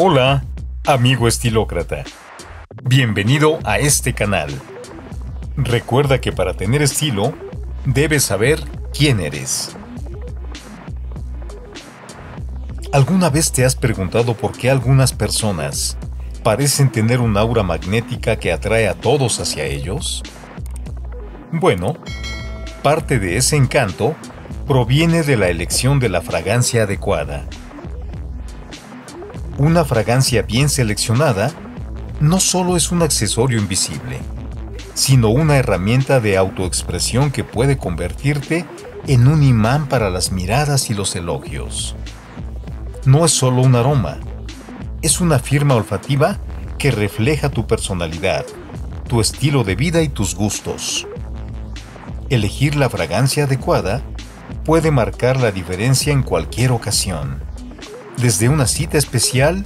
Hola, amigo estilócrata. Bienvenido a este canal. Recuerda que para tener estilo, debes saber quién eres. ¿Alguna vez te has preguntado por qué algunas personas parecen tener un aura magnética que atrae a todos hacia ellos? Bueno, parte de ese encanto proviene de la elección de la fragancia adecuada. Una fragancia bien seleccionada no solo es un accesorio invisible, sino una herramienta de autoexpresión que puede convertirte en un imán para las miradas y los elogios. No es solo un aroma, es una firma olfativa que refleja tu personalidad, tu estilo de vida y tus gustos. Elegir la fragancia adecuada puede marcar la diferencia en cualquier ocasión, desde una cita especial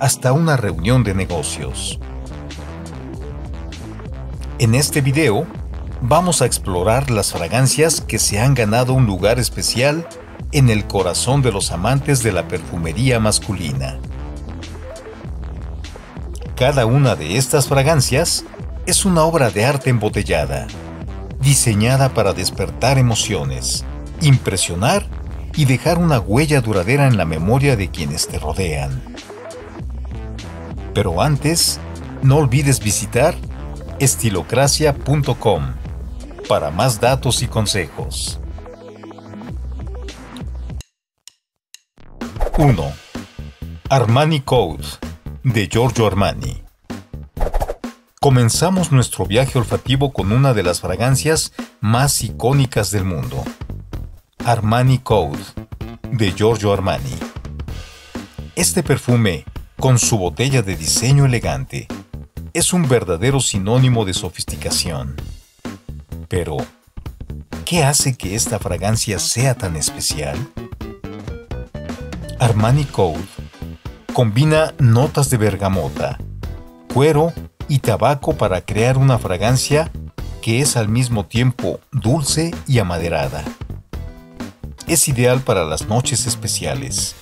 hasta una reunión de negocios. En este video, vamos a explorar las fragancias que se han ganado un lugar especial en el corazón de los amantes de la perfumería masculina. Cada una de estas fragancias es una obra de arte embotellada, diseñada para despertar emociones, impresionar y dejar una huella duradera en la memoria de quienes te rodean. Pero antes, no olvides visitar estilocracia.com para más datos y consejos. 1. Armani Code, de Giorgio Armani. Comenzamos nuestro viaje olfativo con una de las fragancias más icónicas del mundo. Armani Code, de Giorgio Armani. Este perfume, con su botella de diseño elegante, es un verdadero sinónimo de sofisticación. Pero, ¿qué hace que esta fragancia sea tan especial? Armani Code combina notas de bergamota, cuero y tabaco para crear una fragancia que es al mismo tiempo dulce y amaderada. Es ideal para las noches especiales,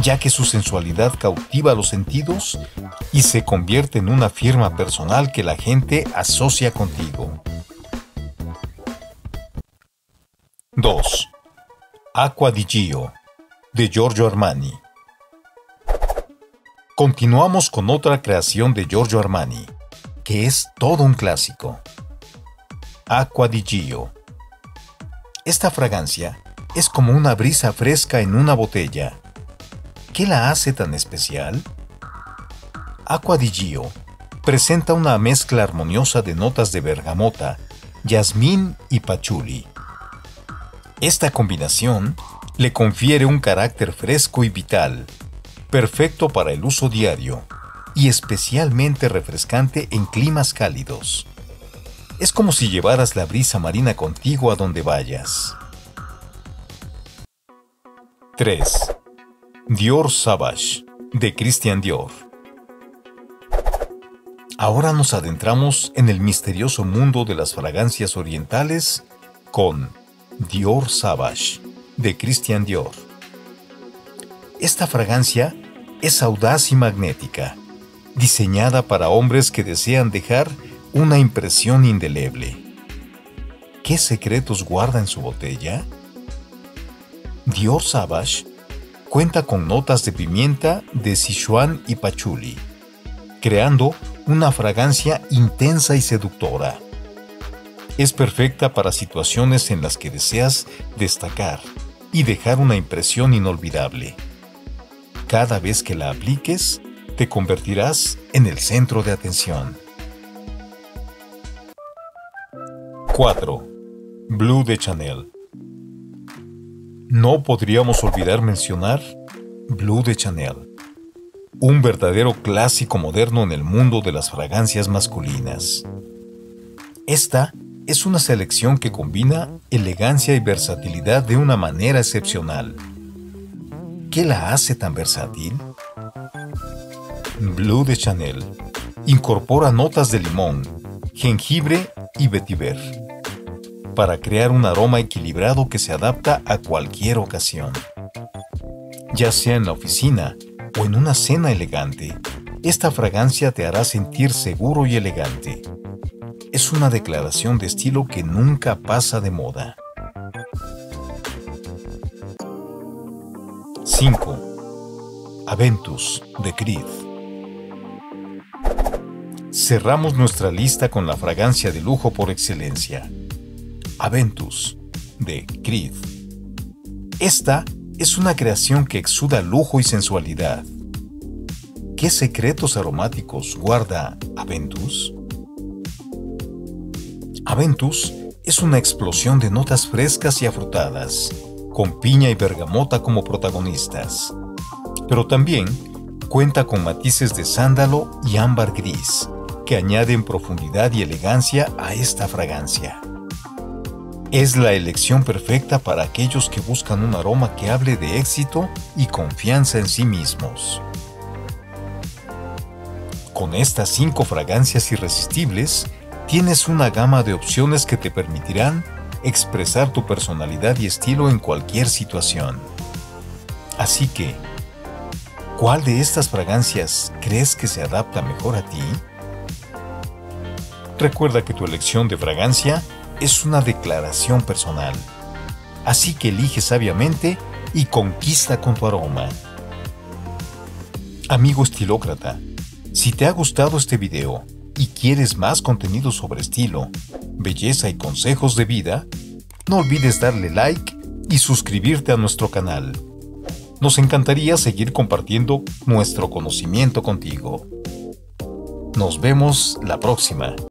ya que su sensualidad cautiva los sentidos y se convierte en una firma personal que la gente asocia contigo. 2. Acqua di Gio, de Giorgio Armani. Continuamos con otra creación de Giorgio Armani, que es todo un clásico. Acqua di Gio. Esta fragancia es como una brisa fresca en una botella. ¿Qué la hace tan especial? Acqua di Gio presenta una mezcla armoniosa de notas de bergamota, jazmín y patchouli. Esta combinación le confiere un carácter fresco y vital, perfecto para el uso diario y especialmente refrescante en climas cálidos. Es como si llevaras la brisa marina contigo a donde vayas. 3. Dior Sauvage, de Christian Dior. Ahora nos adentramos en el misterioso mundo de las fragancias orientales con Dior Sauvage, de Christian Dior. Esta fragancia es audaz y magnética, diseñada para hombres que desean dejar una impresión indeleble. ¿Qué secretos guarda en su botella? Dior Sauvage cuenta con notas de pimienta, de Sichuan y patchouli, creando una fragancia intensa y seductora. Es perfecta para situaciones en las que deseas destacar y dejar una impresión inolvidable. Cada vez que la apliques, te convertirás en el centro de atención. 4. Bleu de Chanel. No podríamos olvidar mencionar Bleu de Chanel, un verdadero clásico moderno en el mundo de las fragancias masculinas. Esta es una selección que combina elegancia y versatilidad de una manera excepcional. ¿Qué la hace tan versátil? Bleu de Chanel incorpora notas de limón, jengibre y vetiver, para crear un aroma equilibrado que se adapta a cualquier ocasión, ya sea en la oficina, o en una cena elegante, esta fragancia te hará sentir seguro y elegante. Es una declaración de estilo que nunca pasa de moda. 5. Aventus de Creed. Cerramos nuestra lista con la fragancia de lujo por excelencia, Aventus de Creed. Esta es una creación que exuda lujo y sensualidad. ¿Qué secretos aromáticos guarda Aventus? Aventus es una explosión de notas frescas y afrutadas, con piña y bergamota como protagonistas. Pero también cuenta con matices de sándalo y ámbar gris, que añaden profundidad y elegancia a esta fragancia. Es la elección perfecta para aquellos que buscan un aroma que hable de éxito y confianza en sí mismos. Con estas 5 fragancias irresistibles, tienes una gama de opciones que te permitirán expresar tu personalidad y estilo en cualquier situación. Así que, ¿cuál de estas fragancias crees que se adapta mejor a ti? Recuerda que tu elección de fragancia es una declaración personal, así que elige sabiamente y conquista con tu aroma. Amigo estilócrata, si te ha gustado este video y quieres más contenido sobre estilo, belleza y consejos de vida, no olvides darle like y suscribirte a nuestro canal. Nos encantaría seguir compartiendo nuestro conocimiento contigo. Nos vemos la próxima.